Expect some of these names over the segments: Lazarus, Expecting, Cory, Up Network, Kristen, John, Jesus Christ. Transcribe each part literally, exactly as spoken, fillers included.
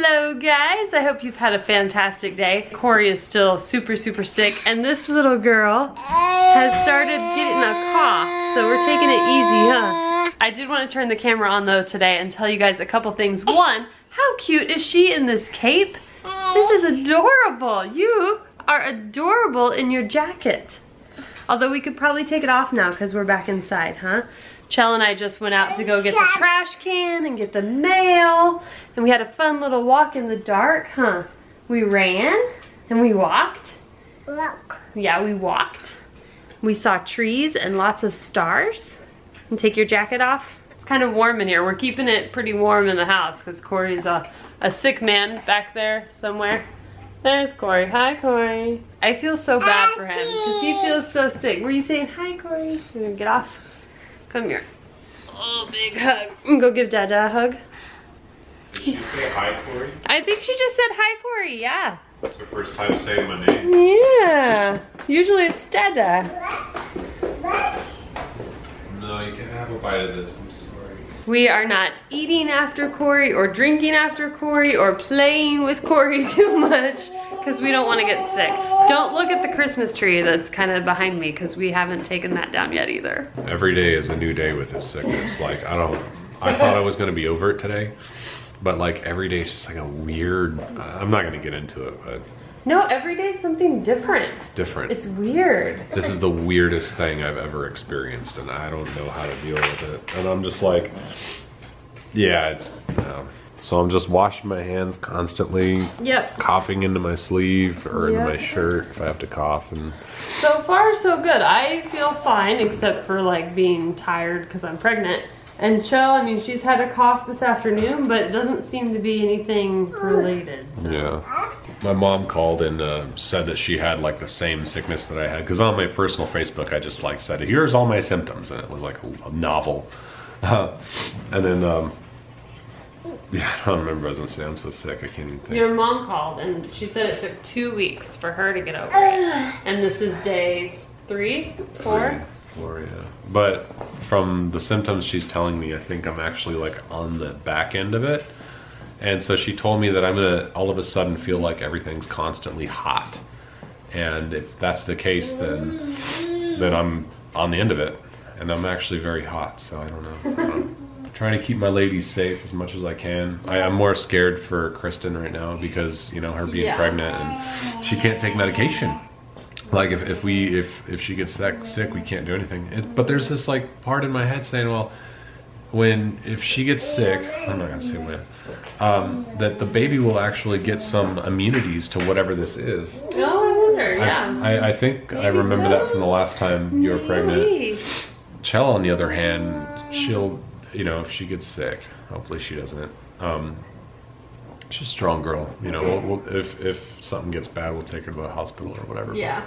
Hello guys, I hope you've had a fantastic day. Cory is still super super sick and this little girl has started getting a cough, so we're taking it easy, huh? I did want to turn the camera on though today and tell you guys a couple things. One, how cute is she in this cape? This is adorable. You are adorable in your jacket. Although we could probably take it off now because we're back inside, huh? Chell and I just went out to go get the trash can and get the mail. And we had a fun little walk in the dark, huh? We ran and we walked. Walk. Yeah, we walked. We saw trees and lots of stars. And take your jacket off. It's kind of warm in here. We're keeping it pretty warm in the house because Cory's a, a sick man back there somewhere. There's Cory. Hi, Cory. I feel so bad for him because he feels so sick. Were you saying hi, Cory? You're gonna get off. Come here. Oh, big hug. Go give Dada a hug. Did she say hi, Cory? I think she just said hi, Cory. Yeah. That's the first time saying my name. Yeah. Usually it's Dada. No, you can't have a bite of this. I'm sorry. We are not eating after Cory or drinking after Cory or playing with Cory too much because we don't want to get sick. Don't look at the Christmas tree that's kind of behind me because we haven't taken that down yet either. Every day is a new day with this sickness. Like, I don't, I thought I was going to be over it today, but like every day is just like a weird, I'm not going to get into it, but. No, every day is something different. Different. It's weird. This is the weirdest thing I've ever experienced and I don't know how to deal with it. And I'm just like, yeah, it's, um, so I'm just washing my hands constantly, yep. Coughing into my sleeve or yep. Into my shirt if I have to cough. And so far, so good. I feel fine except for like being tired because I'm pregnant. And Chell, I mean, she's had a cough this afternoon, but it doesn't seem to be anything related. So. Yeah. My mom called and uh, said that she had like the same sickness that I had because on my personal Facebook, I just like said, here's all my symptoms. And it was like a novel. Uh, and then... Um, Yeah, I don't remember. I was gonna say I'm so sick I can't even think. Your mom called and she said it took two weeks for her to get over it, and this is day three, four. Three, four, yeah. But from the symptoms she's telling me, I think I'm actually like on the back end of it, and so she told me that I'm gonna all of a sudden feel like everything's constantly hot, and if that's the case, then then I'm on the end of it, and I'm actually very hot. So I don't know. I don't know. Trying to keep my ladies safe as much as I can. I, I'm more scared for Kristen right now because, you know, her being yeah. pregnant and she can't take medication. Like if, if we, if, if she gets sick, sick, we can't do anything. It, but there's this like part in my head saying, well, when, if she gets sick, I'm not gonna say when, um, that the baby will actually get some immunities to whatever this is. Oh, I wonder, yeah. I, I, I think maybe I remember so. That from the last time you were pregnant. Maybe. Chell, on the other hand, she'll, you know, if she gets sick, hopefully she doesn't. Um, she's a strong girl. You know, we'll, we'll, if, if something gets bad, we'll take her to the hospital or whatever. Yeah.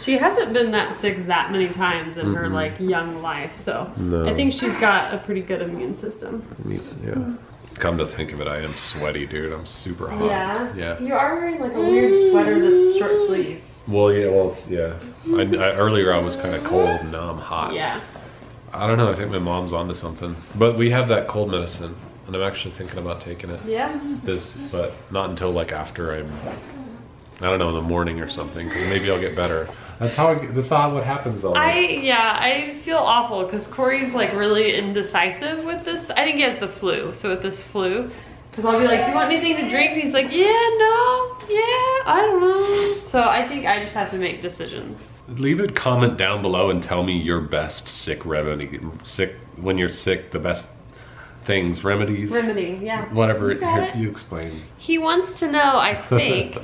She hasn't been that sick that many times in mm-hmm. her, like, young life. So no. I think she's got a pretty good immune system. Yeah. Mm-hmm. Come to think of it, I am sweaty, dude. I'm super hot. Yeah? Yeah. You are wearing, like, a weird sweater that's short sleeve. Well, yeah. Well, it's, yeah. I, I, earlier I was kind of cold, and now I'm hot. Yeah. I don't know, I think my mom's onto something. But we have that cold medicine, and I'm actually thinking about taking it. Yeah. This, but not until like after I'm, I don't know, in the morning or something, because maybe I'll get better. That's how, I, that's how what happens though. I, yeah, I feel awful, because Cory's like really indecisive with this. I think he has the flu, so with this flu, because I'll be like, do you want anything to drink? And he's like, yeah, no, yeah, I don't know. So I think I just have to make decisions. Leave a comment down below and tell me your best sick remedy. Sick when you're sick, the best things, remedies. Remedy, yeah. Whatever you, it, you explain. He wants to know, I think,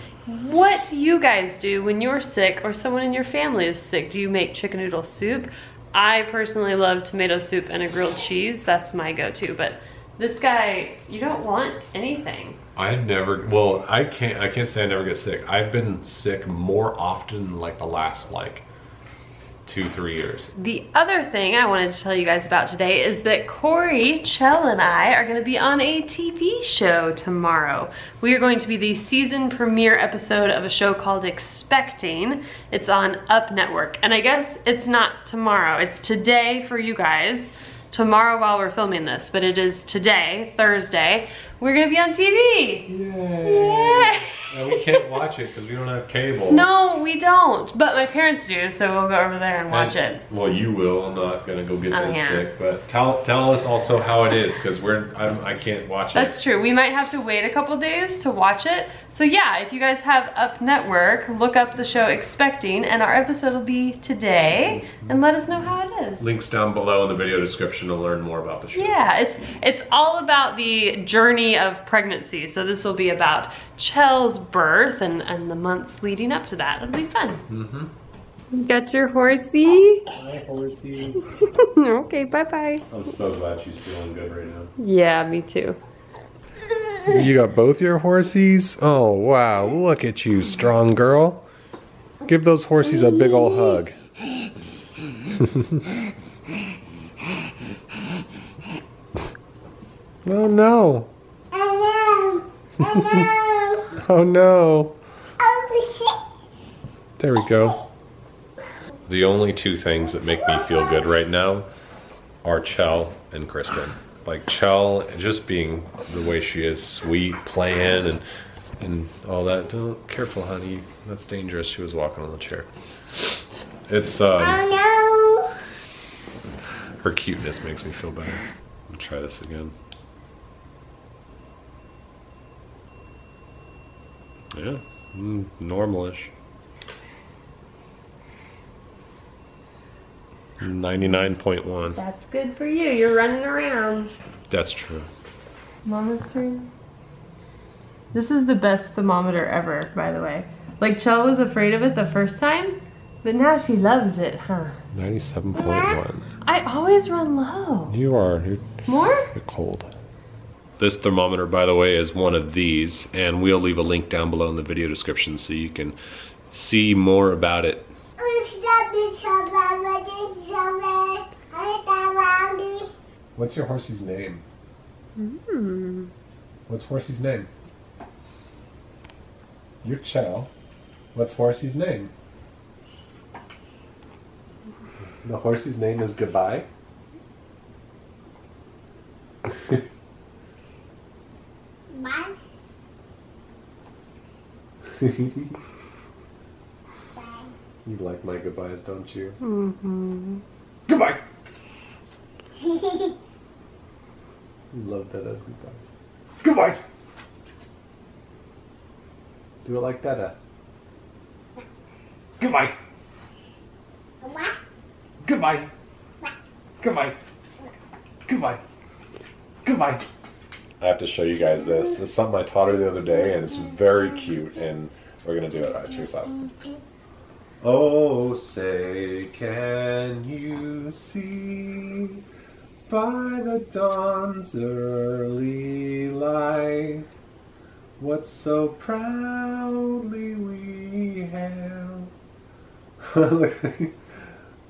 what you guys do when you're sick or someone in your family is sick. Do you make chicken noodle soup? I personally love tomato soup and a grilled cheese. That's my go-to. But this guy, you don't want anything. I've never, well, I can't, I can't say I never get sick. I've been sick more often like the last like two, three years. The other thing I wanted to tell you guys about today is that Cory, Chell, and I are going to be on a T V show tomorrow. We are going to be the season premiere episode of a show called Expecting. It's on Up Network. And I guess it's not tomorrow, it's today for you guys. tomorrow while we're filming this, but it is today, Thursday. We're gonna be on T V. Yay! Yay. No, we can't watch it because we don't have cable. No, we don't. But my parents do, so we'll go over there and watch and, it. Well, you will. I'm not gonna go get um, that yeah. sick. But tell tell us also how it is because we're I'm, I can't watch it. That's true. We might have to wait a couple days to watch it. So yeah, if you guys have Up Network, look up the show Expecting, and our episode will be today. And let us know how it is. Links down below in the video description to learn more about the show. Yeah, it's it's all about the journey of pregnancy. So this will be about Chel's birth and, and the months leading up to that. It'll be fun. Mm-hmm. You got your horsey? Hi, horsey. Okay, bye-bye. I'm so glad she's feeling good right now. Yeah, me too. You got both your horsies? Oh, wow. Look at you, strong girl. Give those horsies a big old hug. Oh, no. Oh, no. Oh, no. Oh no. There we go. The only two things that make me feel good right now are Chell and Kristen. Like Chell, just being the way she is, sweet, playing, and and all that. Don't, careful, honey. That's dangerous. She was walking on the chair. It's um. Oh no. Her cuteness makes me feel better. I'll try this again. Yeah, mm, normalish. ninety-nine point one. That's good for you. You're running around. That's true. Mama's turn. This is the best thermometer ever, by the way. Like, Chell was afraid of it the first time, but now she loves it, huh? ninety-seven point one. I always run low. You are. You're, More? You're cold. This thermometer, by the way, is one of these, and we'll leave a link down below in the video description so you can see more about it. What's your horsey's name? Mm. What's horsey's name? Your Chell. What's horsey's name? The horsey's name is Goodbye. You like my goodbyes, don't you? Mm-hmm. Goodbye! You love that as goodbyes. Goodbye! Do it like Dada. Goodbye! Goodbye! Goodbye! Goodbye! Goodbye! Goodbye! I have to show you guys this. It's something I taught her the other day, and it's very cute, and we're going to do it. All right, check this out. Oh, say can you see by the dawn's early light what so proudly we hail.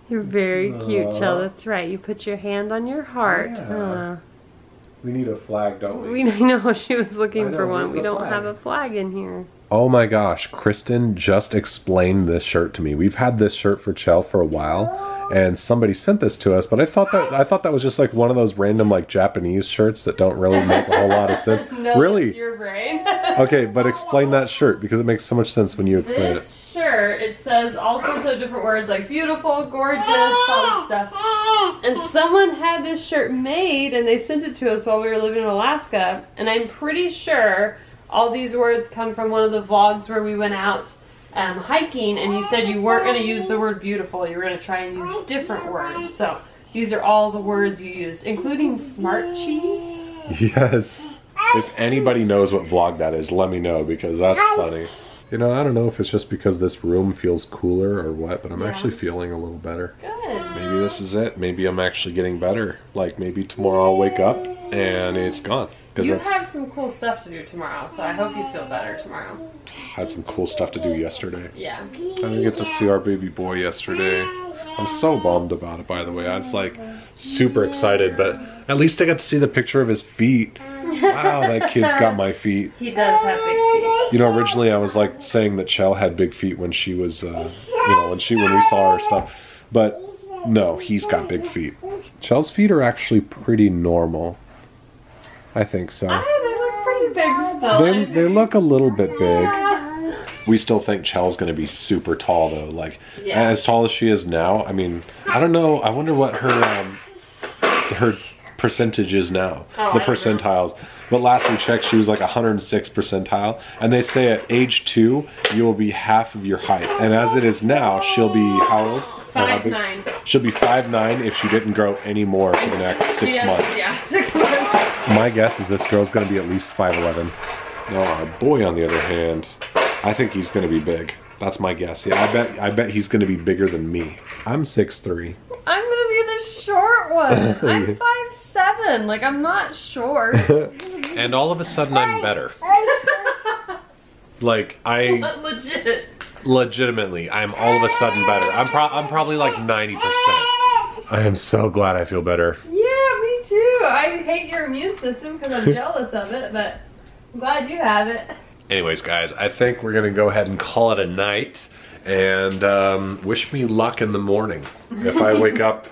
You're very cute, Chell. That's right. You put your hand on your heart. Yeah. Uh. We need a flag, don't we? We know, she was looking know, for one. We don't flag. have a flag in here. Oh my gosh, Kristen just explained this shirt to me. We've had this shirt for Chell for a while, and somebody sent this to us, but I thought that I thought that was just like one of those random like Japanese shirts that don't really make a whole lot of sense. No, really? Your brain. Okay, but explain that shirt because it makes so much sense when you explain this it. This shirt, it says all sorts of different words like beautiful, gorgeous, all this stuff. And someone had this shirt made and they sent it to us while we were living in Alaska, and I'm pretty sure all these words come from one of the vlogs where we went out um, hiking, and you said you weren't going to use the word beautiful, you were going to try and use different words. So these are all the words you used, including smart cheese. Yes. If anybody knows what vlog that is, let me know because that's funny. You know, I don't know if it's just because this room feels cooler or what, but I'm yeah. actually feeling a little better. Good. Maybe this is it. Maybe I'm actually getting better. Like, maybe tomorrow I'll wake up and it's gone. You that's... have some cool stuff to do tomorrow, so I hope you feel better tomorrow. I had some cool stuff to do yesterday. Yeah. I didn't get to see our baby boy yesterday. I'm so bummed about it, by the way. I was, like, super excited, but at least I got to see the picture of his feet. Wow, that kid's got my feet. He does have big feet. You know, originally I was, like, saying that Chell had big feet when she was, uh, you know, when she when we saw her stuff. But, no, he's got big feet. Chell's feet are actually pretty normal. I think so. I know, they look pretty big still. They, they look a little bit big. We still think Chell's going to be super tall, though. Like, yeah. As tall as she is now, I mean, I don't know. I wonder what her um, her percentage is now. Oh, the percentiles. But last we checked, she was like one hundred six percentile. And they say at age two, you will be half of your height. And as it is now, she'll be how old? five nine. She'll be five nine if she didn't grow any more for the next six yes, months. Yeah, six months. My guess is this girl's going to be at least five eleven. Now, our boy, on the other hand... I think he's gonna be big. That's my guess. Yeah, I bet I bet he's gonna be bigger than me. I'm six three. I'm gonna be the short one. I'm five seven. Like, I'm not short. And all of a sudden I'm better. Like, I legit. Legitimately, I'm all of a sudden better. I'm pro I'm probably like ninety percent. I am so glad I feel better. Yeah, me too. I hate your immune system because I'm jealous of it, but I'm glad you have it. Anyways, guys, I think we're gonna go ahead and call it a night, and um, wish me luck in the morning. If I wake up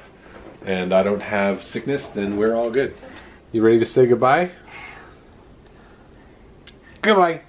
and I don't have sickness, then we're all good. You ready to say goodbye? Goodbye.